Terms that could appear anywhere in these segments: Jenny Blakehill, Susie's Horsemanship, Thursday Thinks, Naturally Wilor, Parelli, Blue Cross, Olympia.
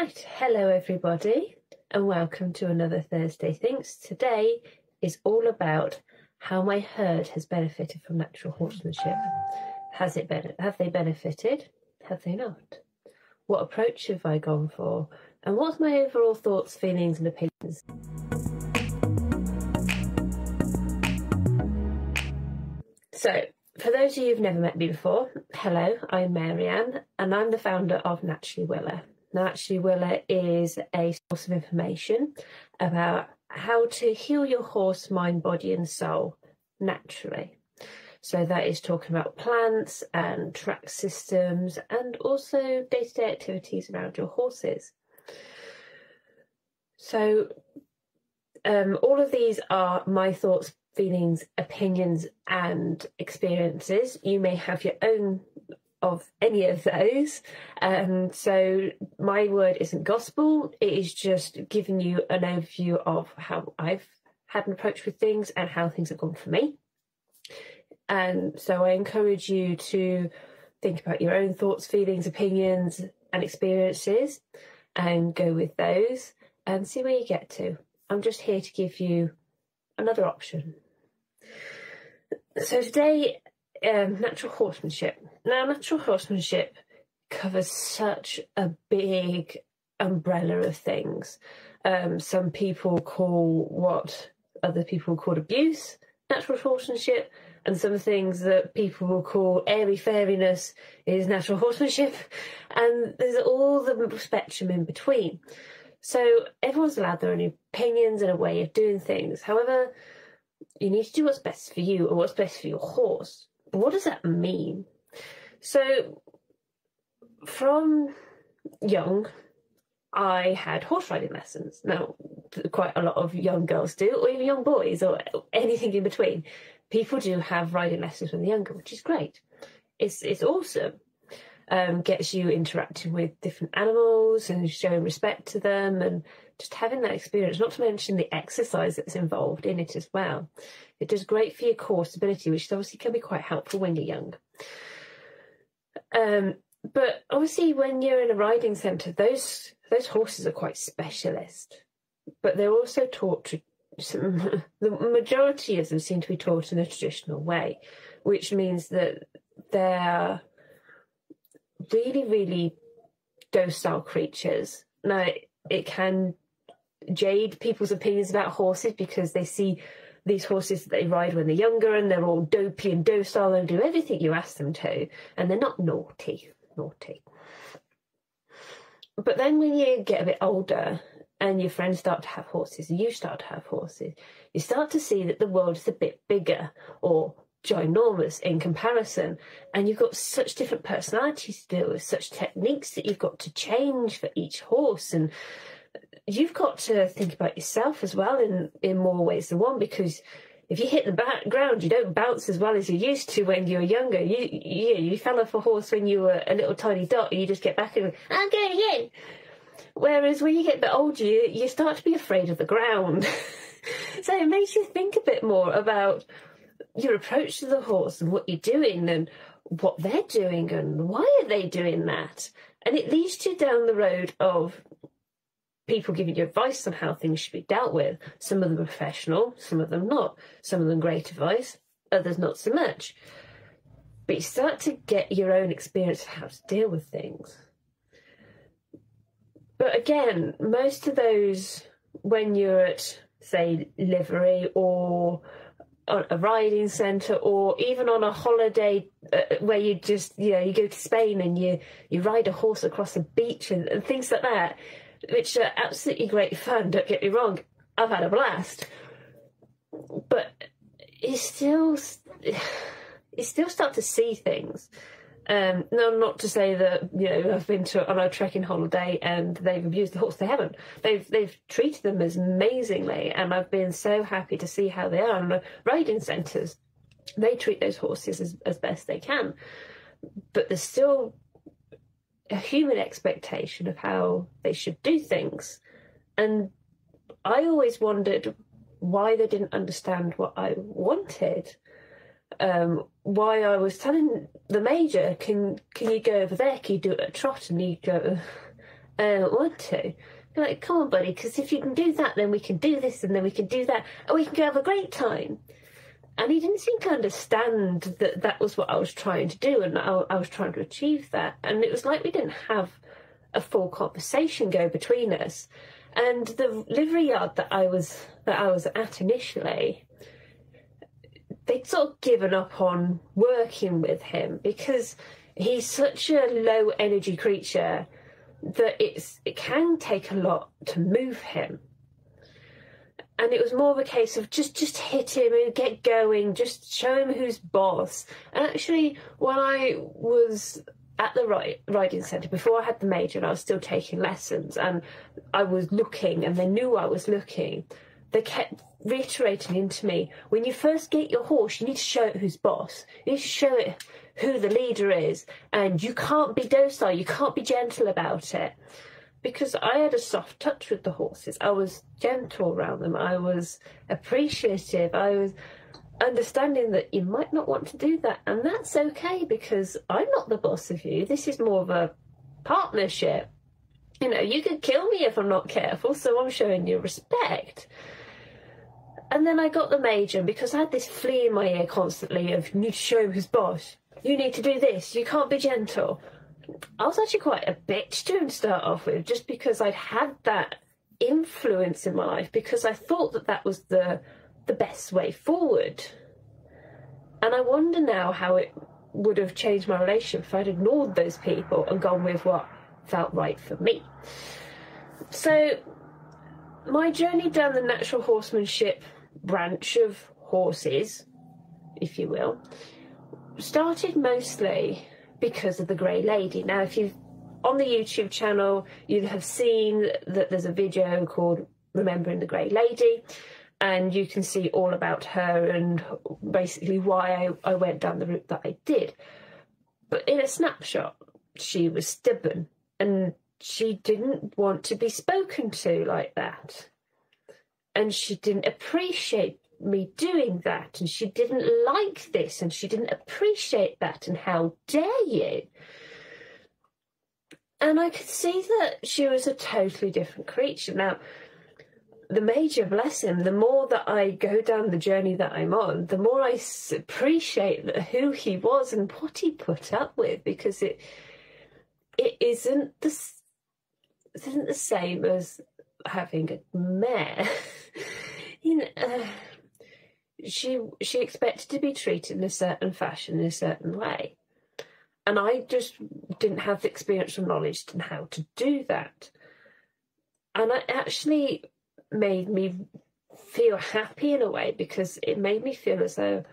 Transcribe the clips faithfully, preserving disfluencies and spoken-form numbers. Right, hello everybody and welcome to another Thursday Thinks. Today is all about how my herd has benefited from natural horsemanship. Has it been, have they benefited? Have they not? What approach have I gone for? And what's my overall thoughts, feelings and opinions? So, for those of you who've never met me before, hello, I'm Mary-Ann and I'm the founder of Naturally Wilor. Naturally Wilor is a source of information about how to heal your horse, mind, body and soul naturally. So that is talking about plants and track systems and also day-to-day activities around your horses. So um, all of these are my thoughts, feelings, opinions and experiences. You may have your own of any of those. Um, so my word isn't gospel, it is just giving you an overview of how I've had an approach with things and how things have gone for me. And so I encourage you to think about your own thoughts, feelings, opinions and experiences and go with those and see where you get to. I'm just here to give you another option. So today, Um, natural horsemanship. Now, natural horsemanship covers such a big umbrella of things. Um, some people call what other people call abuse natural horsemanship, and some things that people will call airy-fairiness is natural horsemanship, and there's all the spectrum in between. So everyone's allowed their own opinions and a way of doing things. However, you need to do what's best for you or what's best for your horse. What does that mean? So from young, I had horse riding lessons. Now, quite a lot of young girls do, or even young boys, or anything in between. People do have riding lessons when they're younger, which is great. It's, it's awesome. Um, gets you interacting with different animals and showing respect to them and just having that experience, not to mention the exercise that's involved in it as well. It does great for your core stability, which obviously can be quite helpful when you're young. Um, but obviously when you're in a riding centre, those those horses are quite specialist, but they're also taught to, some, the majority of them seem to be taught in a traditional way, which means that they're really, really docile creatures. Now, it, it can jade people's opinions about horses because they see these horses that they ride when they're younger and they're all dopey and docile and do everything you ask them to, and they're not naughty, naughty. But then when you get a bit older and your friends start to have horses and you start to have horses, you start to see that the world is a bit bigger or ginormous in comparison, and you've got such different personalities to deal with, such techniques that you've got to change for each horse, and you've got to think about yourself as well in in more ways than one, because if you hit the back ground you don't bounce as well as you used to when you were younger. You you, you fell off a horse when you were a little tiny dot and you just get back and go, I'm going again. Whereas when you get a bit older you, you start to be afraid of the ground. So it makes you think a bit more about your approach to the horse and what you're doing and what they're doing and why are they doing that. And it leads you down the road of people giving you advice on how things should be dealt with. Some of them professional, some of them not. Some of them great advice, others not so much. But you start to get your own experience of how to deal with things. But again, most of those, when you're at, say, livery or on a riding centre, or even on a holiday uh, where you just, you know, you go to Spain and you you ride a horse across a beach and, and things like that, which are absolutely great fun, don't get me wrong, I've had a blast, but you still you still start to see things. Um, no, not to say that, you know, I've been to on a trekking holiday and they've abused the horse. They haven't. They've they've treated them as amazingly, and I've been so happy to see how they are. And riding centres, they treat those horses as, as best they can, but there's still a human expectation of how they should do things. And I always wondered why they didn't understand what I wanted. Um, why I was telling the Major, can can you go over there, can you do it at a trot, and you go, I don't want to. You're like, come on, buddy, because if you can do that, then we can do this, and then we can do that, and we can go have a great time. And he didn't seem to understand that that was what I was trying to do, and I, I was trying to achieve that. And it was like we didn't have a full conversation go between us. And the livery yard that I was that I was at initially, they'd sort of given up on working with him because he's such a low energy creature that it's it can take a lot to move him. And it was more of a case of just, just hit him and get going, just show him who's boss. And actually, when I was at the riding centre, before I had the major and I was still taking lessons and I was looking and they knew I was looking, they kept reiterating into me, when you first get your horse, you need to show it who's boss. You need to show it who the leader is, and you can't be docile, you can't be gentle about it. Because I had a soft touch with the horses. I was gentle around them. I was appreciative. I was understanding that you might not want to do that. And that's okay, because I'm not the boss of you. This is more of a partnership. You know, you could kill me if I'm not careful, so I'm showing you respect. And then I got the major, because I had this flea in my ear constantly of, you need to show him who's boss. You need to do this. You can't be gentle. I was actually quite a bitch to start off with, just because I'd had that influence in my life, because I thought that that was the the best way forward. And I wonder now how it would have changed my relationship if I'd ignored those people and gone with what felt right for me. So my journey down the natural horsemanship branch of horses, if you will, started mostly because of the Grey Lady. Now, if you've on the YouTube channel, you have seen that there's a video called Remembering the Grey Lady, and you can see all about her and basically why I, I went down the route that I did. But in a snapshot, she was stubborn and she didn't want to be spoken to like that. And she didn't appreciate me doing that, and she didn't like this, and she didn't appreciate that, and how dare you. And I could see that she was a totally different creature. Now, the major, bless him, the more that I go down the journey that I'm on, the more I appreciate who he was and what he put up with, because it it isn't the, it isn't the same as having a mare. You know, uh, She she expected to be treated in a certain fashion, in a certain way. And I just didn't have the experience or knowledge on how to do that. And it actually made me feel happy in a way, because it made me feel as though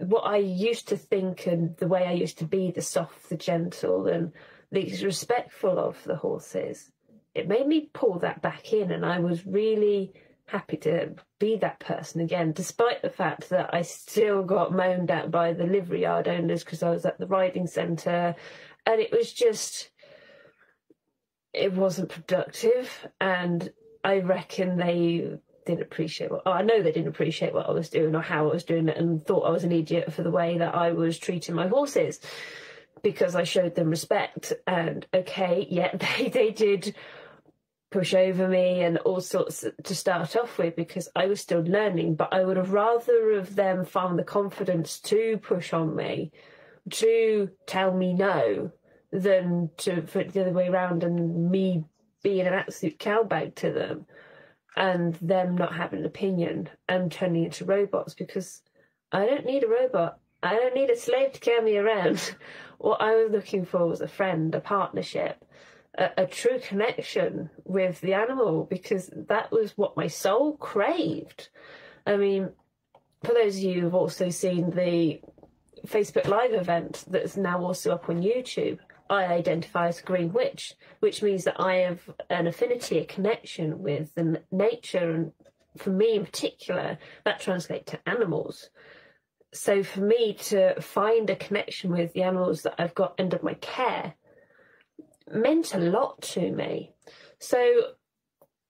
what I used to think and the way I used to be, the soft, the gentle, and the respectful of the horses, it made me pull that back in, and I was really happy to be that person again, despite the fact that I still got moaned at by the livery yard owners because I was at the riding centre, and it was just, it wasn't productive, and I reckon they didn't appreciate what, oh, I know they didn't appreciate what I was doing or how I was doing it, and thought I was an idiot for the way that I was treating my horses, because I showed them respect. And okay, yeah, they, they did push over me and all sorts to start off with, because I was still learning, but I would have rather of them found the confidence to push on me, to tell me no, than to put the other way around and me being an absolute cowbag to them and them not having an opinion and turning into robots, because I don't need a robot. I don't need a slave to carry me around. What I was looking for was a friend, a partnership, A, a true connection with the animal, because that was what my soul craved. I mean, for those of you who've also seen the Facebook Live event that's now also up on YouTube, I identify as a Green Witch, which means that I have an affinity, a connection with the nature, and for me in particular, that translates to animals. So for me to find a connection with the animals that I've got under my care meant a lot to me. So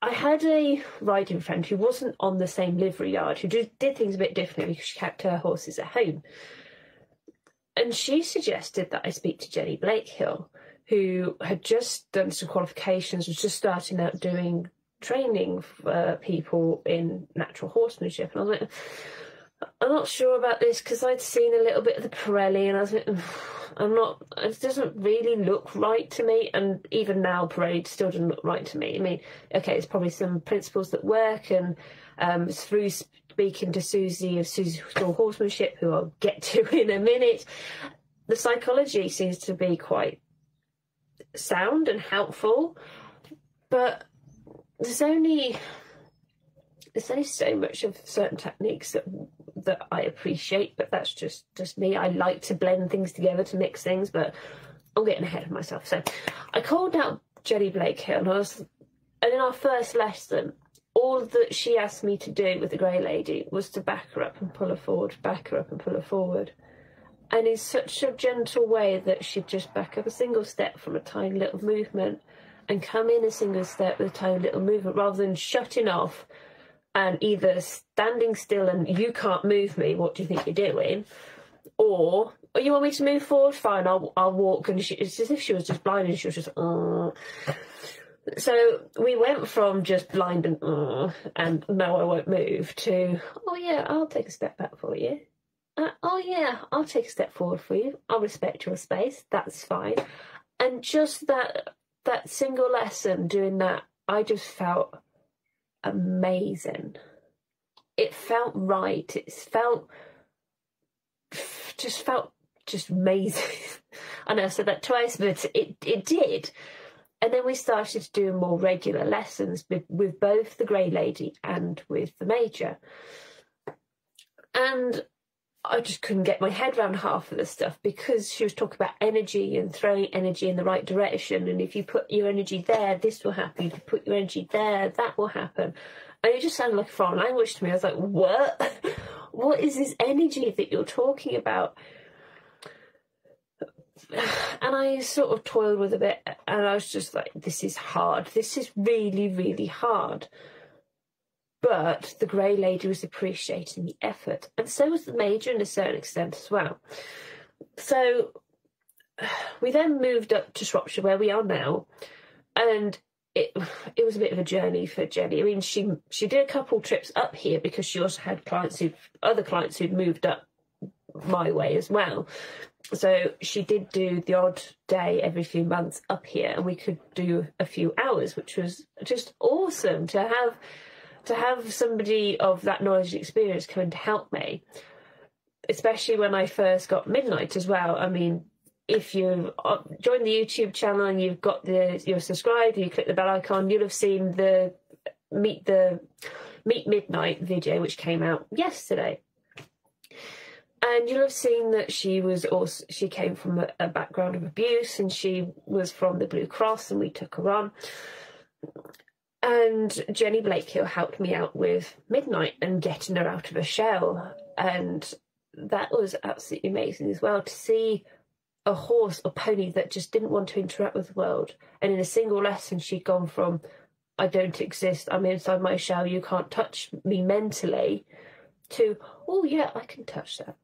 I had a riding friend who wasn't on the same livery yard, who did, did things a bit differently because she kept her horses at home. And she suggested that I speak to Jenny Blakehill, who had just done some qualifications, was just starting out doing training for uh, people in natural horsemanship. And I was like, I'm not sure about this, because I'd seen a little bit of the Parelli, and I was like, I'm not, it doesn't really look right to me. And even now, Parelli still doesn't look right to me. I mean, okay, it's probably some principles that work, and um, it's through speaking to Susie of Susie's Horsemanship, who I'll get to in a minute, the psychology seems to be quite sound and helpful, but there's only there's only so much of certain techniques that that I appreciate, but that's just just me. I like to blend things together to mix things, but I'm getting ahead of myself. So I called out Jenny Blakehill, and I was, and in our first lesson, all that she asked me to do with the grey lady was to back her up and pull her forward, back her up and pull her forward. And in such a gentle way that she'd just back up a single step from a tiny little movement and come in a single step with a tiny little movement, rather than shutting off and either standing still and you can't move me, what do you think you're doing? Or, oh, you want me to move forward? Fine, I'll, I'll walk. And she, it's as if she was just blind and she was just, uh. So we went from just blind and, uh, and no, I won't move, to, oh yeah, I'll take a step back for you. Uh, oh yeah, I'll take a step forward for you. I'll respect your space. That's fine. And just that that single lesson doing that, I just felt amazing. It felt right. It felt just felt just amazing. I know I said that twice, but it it did. And then we started to do more regular lessons with, with both the Grey Lady and with the Major. And I just couldn't get my head around half of this stuff, because she was talking about energy and throwing energy in the right direction. And if you put your energy there, this will happen. If you put your energy there, that will happen. And it just sounded like a foreign language to me. I was like, what? What is this energy that you're talking about? And I sort of toiled with a bit, and I was just like, this is hard. This is really, really hard. But the Grey Lady was appreciating the effort, and so was the Major in a certain extent as well. So we then moved up to Shropshire, where we are now, and it it was a bit of a journey for Jenny. I mean, she she did a couple trips up here, because she also had clients who other clients who'd moved up my way as well. So she did do the odd day every few months up here, and we could do a few hours, which was just awesome to have. To have somebody of that knowledge and experience come in to help me, especially when I first got midnight as well. I mean, if you join the YouTube channel and you've got the you're subscribed, you click the bell icon, you'll have seen the meet the meet midnight video, which came out yesterday, and you'll have seen that she was also she came from a, a background of abuse, and she was from the Blue Cross, and we took her on. And Jenny Blakehill helped me out with midnight and getting her out of her shell. And that was absolutely amazing as well, to see a horse or pony that just didn't want to interact with the world. And in a single lesson, she'd gone from, I don't exist, I'm inside my shell, you can't touch me mentally, to, oh yeah, I can touch that.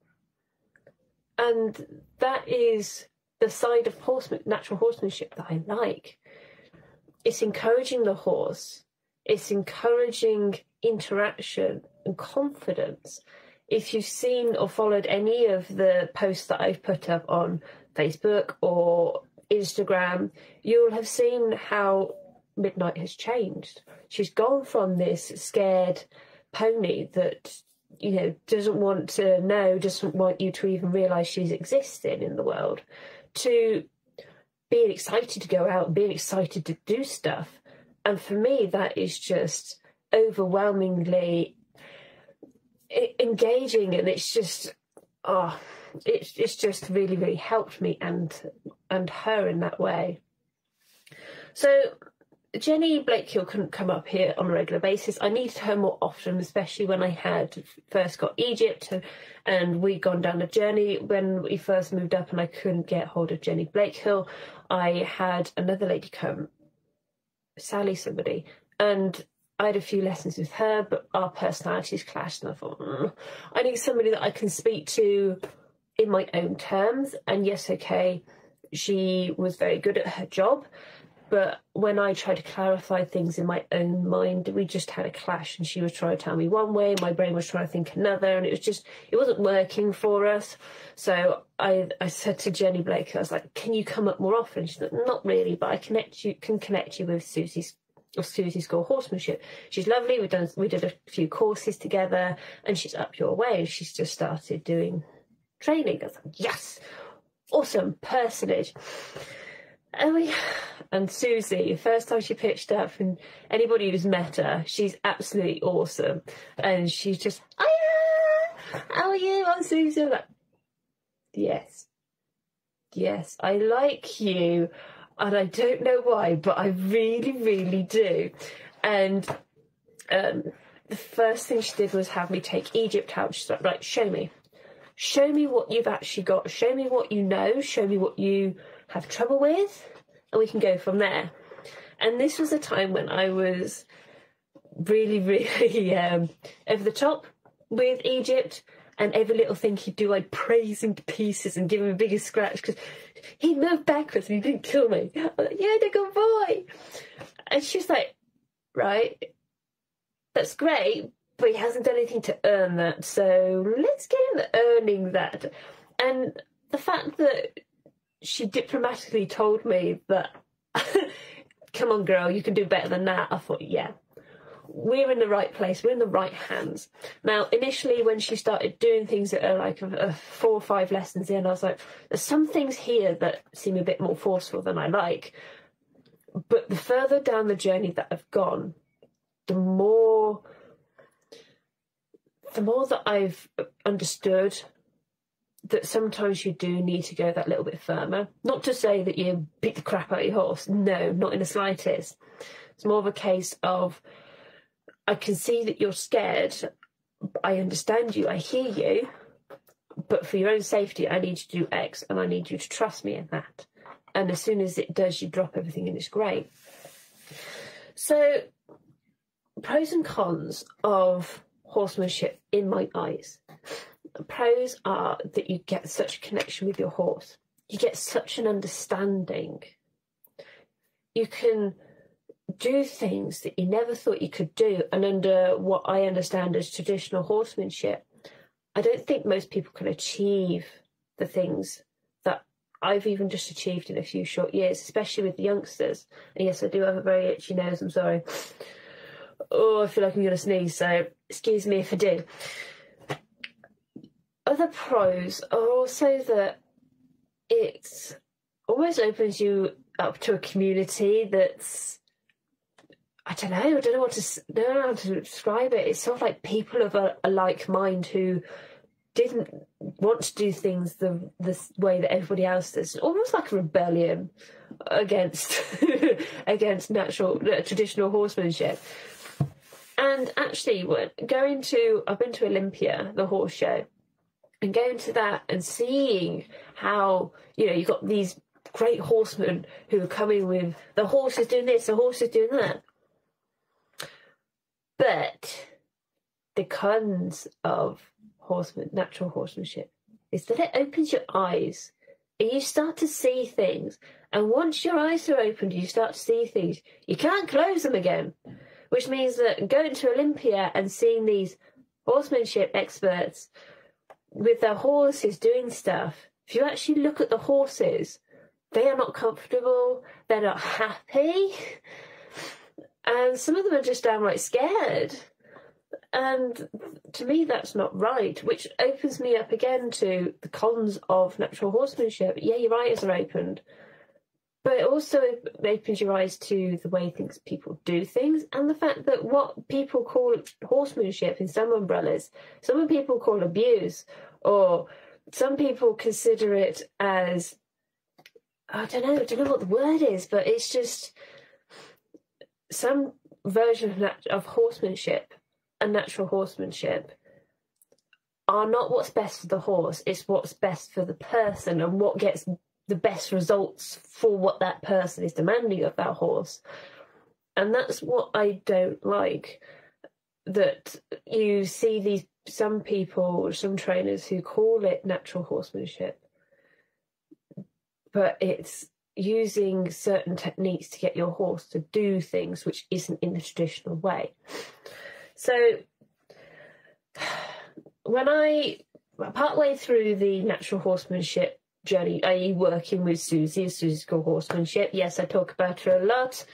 And that is the side of horseman, natural horsemanship that I like. It's encouraging the horse. It's encouraging interaction and confidence. If you've seen or followed any of the posts that I've put up on Facebook or Instagram, you'll have seen how Midnight has changed. She's gone from this scared pony that, you know, doesn't want to know, doesn't want you to even realise she's existing in the world, to being excited to go out, being excited to do stuff. And for me, that is just overwhelmingly engaging. And it's just, oh, it's, it's just really, really helped me and, and her in that way. So Jenny Blakehill couldn't come up here on a regular basis. I needed her more often, especially when I had first got Egypt, and we'd gone down a journey when we first moved up, and I couldn't get hold of Jenny Blakehill. I had another lady come, Sally somebody, and I had a few lessons with her, but our personalities clashed, and I thought, mm, I need somebody that I can speak to in my own terms. And yes, okay, She was very good at her job, but when I tried to clarify things in my own mind, we just had a clash, and she was trying to tell me one way, my brain was trying to think another, and it was just, it wasn't working for us. So I, I said to Jenny Blake, I was like, can you come up more often? She's like, not really, but I connect you, can connect you with Susie's or Susie's School Horsemanship. She's lovely. We've done, we did a few courses together, and she's up your way. And she's just started doing training. I was like, yes, awesome personage. And we, and Susie, the first time she pitched up, and anybody who's met her, she's absolutely awesome. And she's just, oh yeah, how are you? I'm Susie. I'm like, yes, yes, I like you. And I don't know why, but I really, really do. And um, the first thing she did was have me take Egypt out. She's like, right, show me. Show me what you've actually got. Show me what you know. Show me what you have trouble with. And we can go from there. And this was a time when I was really, really um, over the top with Egypt. And every little thing he'd do, I'd praise him to pieces and give him a bigger scratch because he moved backwards and he didn't kill me. I was like, yeah, they're good boy. And she was like, right, that's great, but he hasn't done anything to earn that. So let's get him earning that. And the fact that she diplomatically told me that, come on, girl, you can do better than that. I thought, yeah. We're in the right place, we're in the right hands. Now, initially when she started doing things that are like a, a four or five lessons in, I was like, there's some things here that seem a bit more forceful than I like. But the further down the journey that I've gone, the more, the more that I've understood that sometimes you do need to go that little bit firmer. Not to say that you beat the crap out of your horse. No, not in the slightest. It's more of a case of, I can see that you're scared. I understand you. I hear you. But for your own safety, I need you to do X, and I need you to trust me in that. And as soon as it does, you drop everything and it's great. So, pros and cons of horsemanship in my eyes. Pros are that you get such a connection with your horse. You get such an understanding. You can do things that you never thought you could do, and under what I understand as traditional horsemanship, I don't think most people can achieve the things that I've even just achieved in a few short years, especially with the youngsters. And yes, I do have a very itchy nose, I'm sorry. Oh, I feel like I'm going to sneeze, so excuse me if I do. Other pros are also that it almost opens you up to a community that's, I don't know, I don't know, what to, I don't know how to describe it. It's sort of like people of a, a like mind who didn't want to do things the, the way that everybody else does. Almost like a rebellion against against natural uh, traditional horsemanship. And actually, when going to, I've been to Olympia, the horse show, and going to that and seeing how, you know, you've got these great horsemen who are coming with, the horse is doing this, the horse is doing that. But the cons of horseman, natural horsemanship is that it opens your eyes and you start to see things. And once your eyes are opened, you start to see things. You can't close them again, which means that going to Olympia and seeing these horsemanship experts with their horses doing stuff, if you actually look at the horses, they are not comfortable, they're not happy. And some of them are just downright scared. And to me, that's not right, which opens me up again to the cons of natural horsemanship. Yeah, your eyes are opened. But it also opens your eyes to the way things people do things, and the fact that what people call horsemanship in some umbrellas, some people call abuse, or some people consider it as, I don't know, I don't know what the word is, but it's just some version of, nat of horsemanship and natural horsemanship are not what's best for the horse, it's what's best for the person and what gets the best results for what that person is demanding of that horse. And that's what I don't like, that you see these some people, some trainers who call it natural horsemanship, but it's using certain techniques to get your horse to do things which isn't in the traditional way. So when I, partway through the natural horsemanship journey, that is working with Susie, Susie's Horsemanship, yes, I talk about her a lot.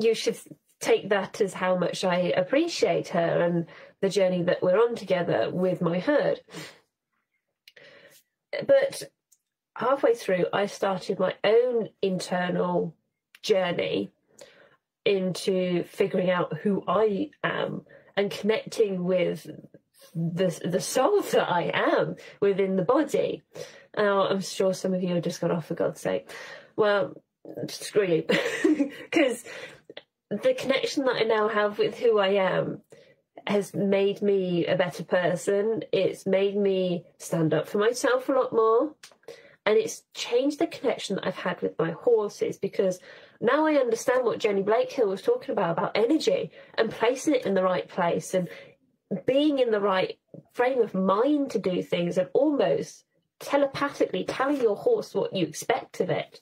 You should take that as how much I appreciate her and the journey that we're on together with my herd. But halfway through, I started my own internal journey into figuring out who I am and connecting with the, the soul that I am within the body. Now, I'm sure some of you have just gone off, for God's sake. Well, screw you. Because the connection that I now have with who I am has made me a better person. It's made me stand up for myself a lot more. And it's changed the connection that I've had with my horses, because now I understand what Jenny Blakehill was talking about, about energy and placing it in the right place and being in the right frame of mind to do things and almost telepathically telling your horse what you expect of it.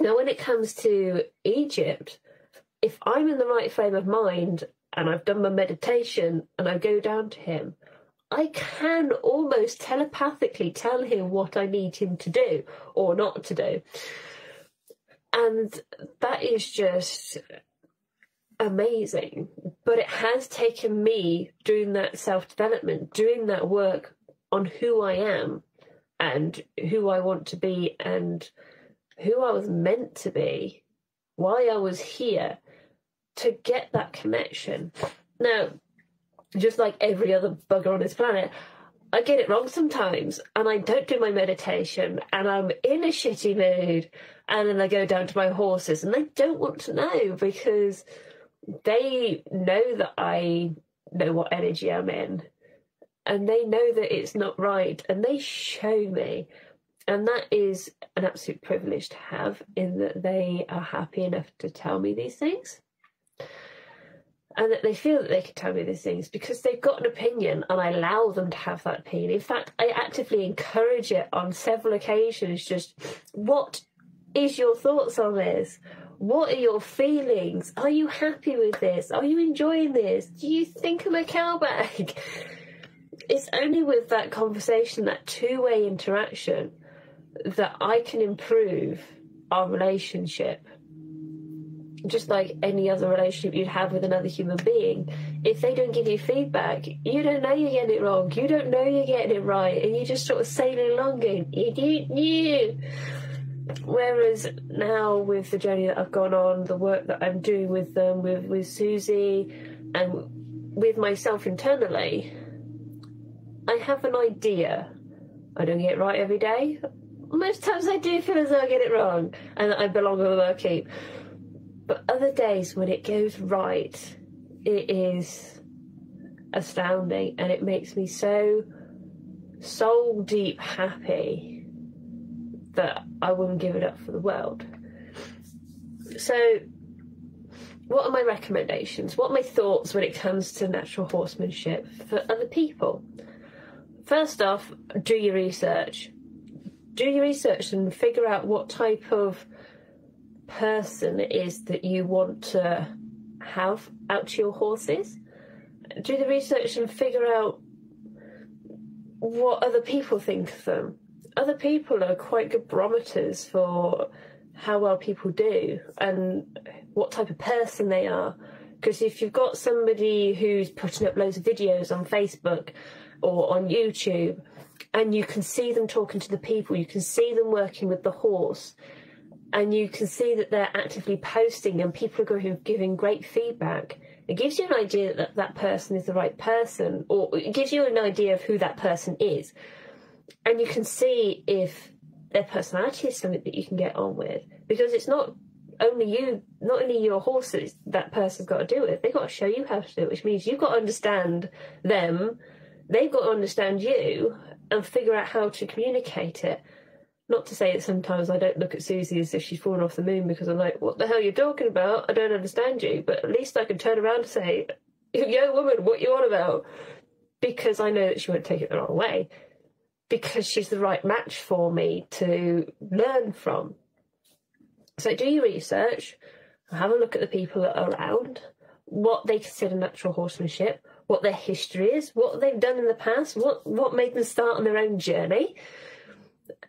Now, when it comes to Egypt, if I'm in the right frame of mind and I've done my meditation and I go down to him, I can almost telepathically tell him what I need him to do or not to do. And that is just amazing. But it has taken me doing that self-development, doing that work on who I am and who I want to be and who I was meant to be, why I was here, to get that connection. Now, just like every other bugger on this planet, I get it wrong sometimes and I don't do my meditation and I'm in a shitty mood, and then I go down to my horses and they don't want to know, because they know that I know what energy I'm in and they know that it's not right, and they show me. And that is an absolute privilege to have, in that they are happy enough to tell me these things. And that they feel that they can tell me these things because they've got an opinion, and I allow them to have that opinion. In fact, I actively encourage it on several occasions. Just, what is your thoughts on this? What are your feelings? Are you happy with this? Are you enjoying this? Do you think I'm a cowbag? It's only with that conversation, that two-way interaction, that I can improve our relationship. Just like any other relationship you'd have with another human being, if they don't give you feedback, you don't know you're getting it wrong, you don't know you're getting it right, and you're just sort of sailing along going, you didn't know. Whereas now, with the journey that I've gone on, the work that I'm doing with them, with, with Susie, and with myself internally, I have an idea. I don't get it right every day. Most times I do feel as though I get it wrong and that I belong on the workheap. But other days when it goes right, it is astounding, and it makes me so soul deep happy that I wouldn't give it up for the world. So what are my recommendations? What are my thoughts when it comes to natural horsemanship for other people? First off, do your research. Do your research and figure out what type of person it is that you want to have out to your horses. Do the research and figure out what other people think of them. Other people are quite good barometers for how well people do and what type of person they are. Because if you've got somebody who's putting up loads of videos on Facebook or on YouTube, and you can see them talking to the people, you can see them working with the horse, and you can see that they're actively posting and people are giving great feedback, it gives you an idea that that person is the right person, or it gives you an idea of who that person is. And you can see if their personality is something that you can get on with, because it's not only you, not only your horses that person's got to do with, they've got to show you how to do it, which means you've got to understand them, they've got to understand you, and figure out how to communicate it. Not to say that sometimes I don't look at Susie as if she's fallen off the moon, because I'm like, what the hell are you talking about? I don't understand you. But at least I can turn around and say, yo, woman, what you on about? Because I know that she won't take it the wrong way. because she's the right match for me to learn from. So do your research, have a look at the people that are around, what they consider natural horsemanship, what their history is, what they've done in the past, what, what made them start on their own journey,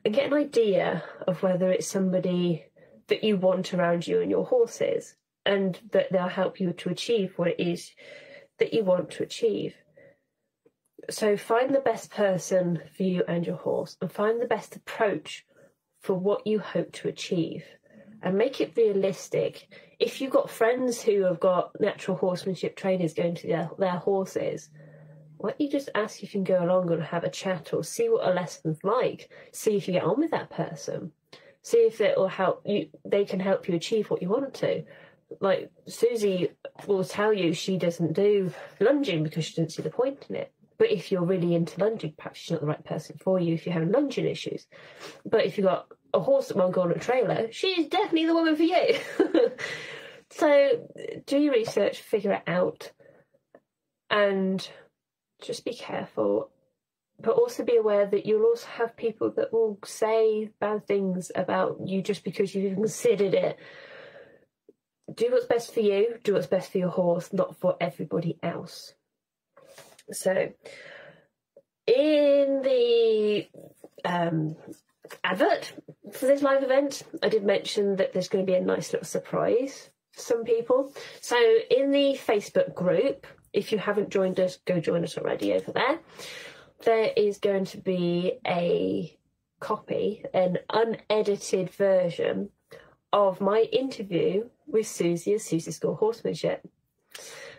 and get an idea of whether it's somebody that you want around you and your horses, and that they'll help you to achieve what it is that you want to achieve. So find the best person for you and your horse, and find the best approach for what you hope to achieve, and make it realistic. If you've got friends who have got natural horsemanship trainers going to their, their horses, why don't you just ask if you can go along and have a chat, or see what a lesson's like, see if you get on with that person, see if it will help you, they can help you achieve what you want to. Like Susie will tell you she doesn't do lunging because she didn't see the point in it. But if you're really into lunging, perhaps she's not the right person for you if you're having lunging issues. But if you've got a horse that won't go on a trailer, she's definitely the woman for you. So do your research, figure it out, and just be careful. But also be aware that you'll also have people that will say bad things about you just because you've considered it. Do what's best for you, do what's best for your horse, not for everybody else. So, in the um, advert for this live event, I did mention that there's going to be a nice little surprise for some people. So, in the Facebook group, if you haven't joined us, go join us already over there. There is going to be a copy, an unedited version of my interview with Susie of Susie's Horsemanship.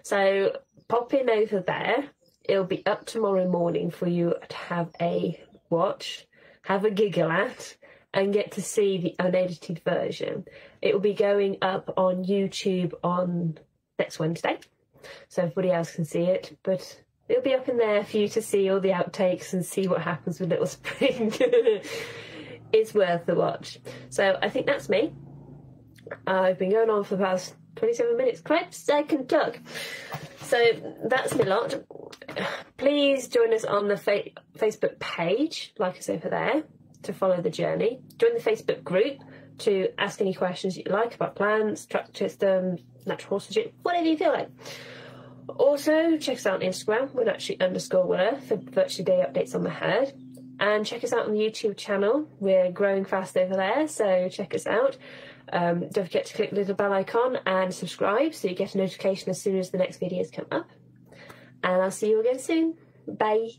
So, pop in over there. It'll be up tomorrow morning for you to have a watch, have a giggle at, and get to see the unedited version. It will be going up on YouTube on next Wednesday, so everybody else can see it. But it'll be up in there for you to see all the outtakes and see what happens with Little Spring. It's worth the watch. So I think that's me. I've been going on for the past twenty-seven minutes. Quite second duck. So that's my lot. Please join us on the fa Facebook page, like I say, for there, to follow the journey. Join the Facebook group to ask any questions you like about plants, track systems, natural horsemanship, whatever you feel like. Also, check us out on Instagram. We're naturally underscore Wilor for virtually day updates on the herd. And check us out on the YouTube channel. We're growing fast over there, so check us out. Um, don't forget to click the little bell icon and subscribe so you get a notification as soon as the next videos come up. And I'll see you again soon. Bye.